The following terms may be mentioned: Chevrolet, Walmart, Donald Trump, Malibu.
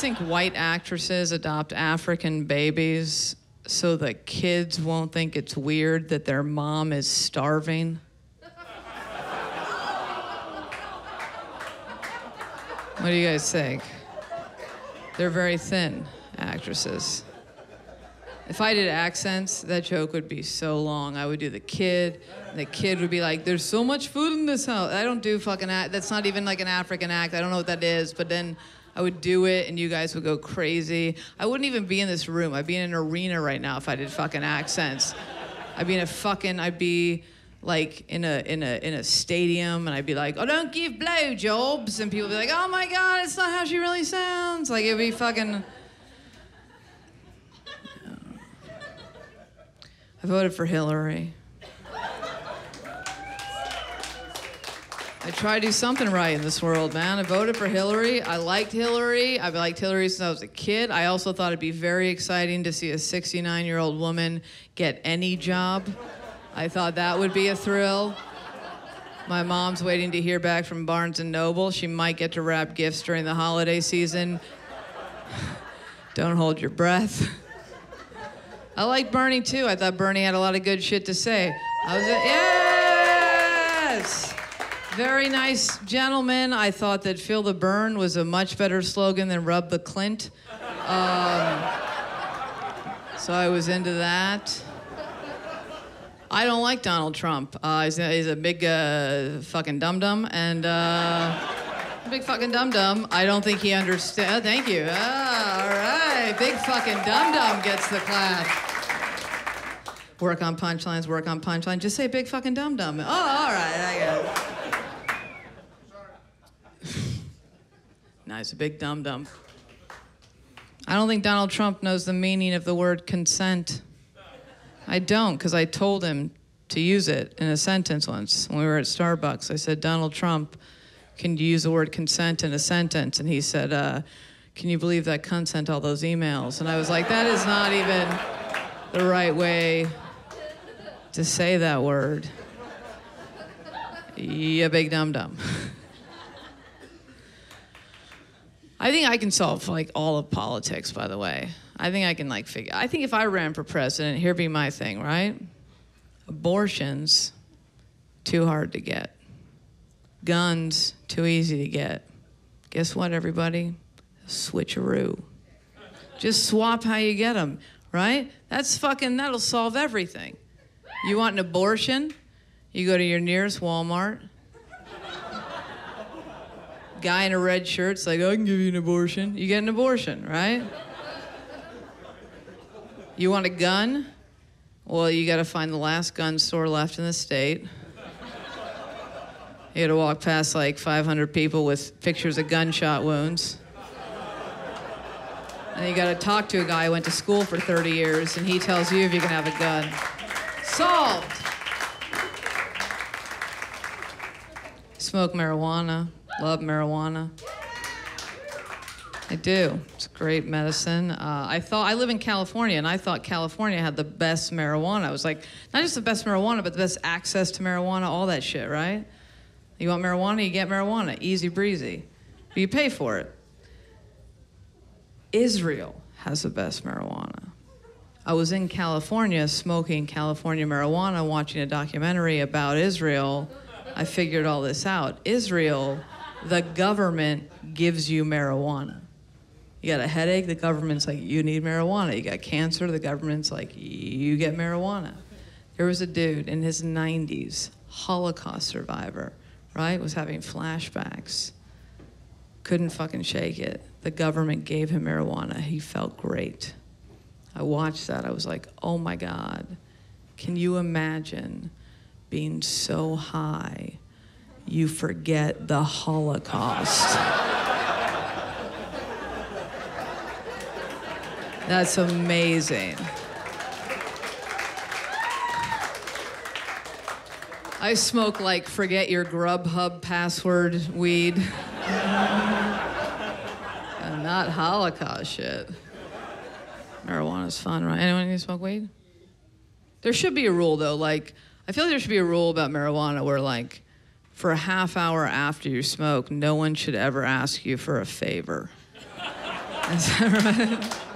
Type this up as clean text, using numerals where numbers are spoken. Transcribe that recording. think white actresses adopt African babies so that kids won't think it's weird that their mom is starving? What do you guys think? They're very thin actresses. If I did accents, that joke would be so long. I would do the kid. The kid would be like, there's so much food in this house. I don't do fucking act. That's not even like an African act. I don't know what that is. But then I would do it, and you guys would go crazy. I wouldn't even be in this room. I'd be in an arena right now if I did fucking accents. I'd be like in a stadium, and I'd be like, oh, don't give blowjobs. And people would be like, oh, my God, it's not how she really sounds. Like, it would be fucking... I voted for Hillary. I try to do something right in this world, man. I voted for Hillary. I liked Hillary. I've liked Hillary since I was a kid. I also thought it'd be very exciting to see a 69-year-old woman get any job. I thought that would be a thrill. My mom's waiting to hear back from Barnes & Noble. She might get to wrap gifts during the holiday season. Don't hold your breath. I liked Bernie, too. I thought Bernie had a lot of good shit to say. Yes! Very nice gentleman. I thought that Feel the Burn was a much better slogan than Rub the Clint. So I was into that. I don't like Donald Trump. He's a big fucking dum-dum, and big fucking dum-dum. I don't think he understands. Oh, thank you. Ah, all right. Big fucking dum-dum gets the clap. Work on punchlines, work on punchline. Just say big fucking dum-dum. Oh, all right. I get it. Nice, a big dum-dum. I don't think Donald Trump knows the meaning of the word consent. I don't, because I told him to use it in a sentence once when we were at Starbucks. I said, Donald Trump, can you use the word consent in a sentence? And he said, can you believe that cunt sent all those emails? And I was like, that is not even the right way to say that word. Yeah, big dum-dum. I think I can solve like all of politics, by the way. I think I can like figure, I think if I ran for president, here'd be my thing, right? Abortions, too hard to get. Guns, too easy to get. Guess what, everybody? Switcheroo. Just swap how you get them, right? That's fucking, that'll solve everything. You want an abortion? You go to your nearest Walmart. Guy in a red shirt's like, I can give you an abortion. You get an abortion, right? You want a gun? Well, you gotta find the last gun store left in the state. You gotta walk past like 500 people with pictures of gunshot wounds. And you gotta talk to a guy who went to school for 30 years and he tells you if you can have a gun. Solved! Smoke marijuana, love marijuana. I do, it's great medicine. I live in California and I thought California had the best marijuana. I was like, not just the best marijuana, but the best access to marijuana, all that shit, right? You want marijuana, you get marijuana, easy breezy. But you pay for it. Israel has the best marijuana. I was in California smoking California marijuana, watching a documentary about Israel. I figured all this out. Israel, the government gives you marijuana. You got a headache, the government's like, you need marijuana. You got cancer, the government's like, you get marijuana. There was a dude in his 90s, Holocaust survivor, right, was having flashbacks. Couldn't fucking shake it. The government gave him marijuana. He felt great. I watched that. I was like, oh, my God. Can you imagine being so high you forget the Holocaust? That's amazing. I smoke like forget your Grubhub password weed. And not Holocaust shit. Marijuana's fun, right? Anyone who smoke weed? There should be a rule though, like, I feel like there should be a rule about marijuana where like, for a half hour after you smoke, no one should ever ask you for a favor. Yes, right.